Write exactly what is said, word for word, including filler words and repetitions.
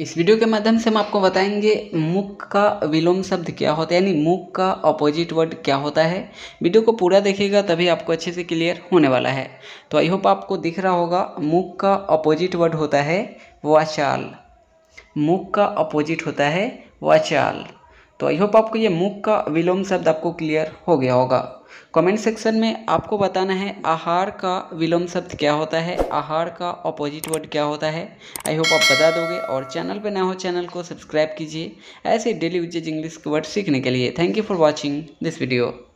इस वीडियो के माध्यम से हम आपको बताएंगे मूक का विलोम शब्द क्या होता है, यानी मूक का अपोजिट वर्ड क्या होता है। वीडियो को पूरा देखिएगा तभी आपको अच्छे से क्लियर होने वाला है। तो आई होप आपको दिख रहा होगा, मूक का अपोजिट वर्ड होता है वाचाल। मूक का अपोजिट होता है वाचाल। तो आई होप आपको ये मूक का विलोम शब्द आपको क्लियर हो गया होगा। कमेंट सेक्शन में आपको बताना है आहार का विलोम शब्द क्या होता है, आहार का अपोजिट वर्ड क्या होता है। आई होप आप बता दोगे। और चैनल पे नए हो चैनल को सब्सक्राइब कीजिए ऐसे डेली यूजेज इंग्लिश के वर्ड सीखने के लिए। Thank you for watching this video.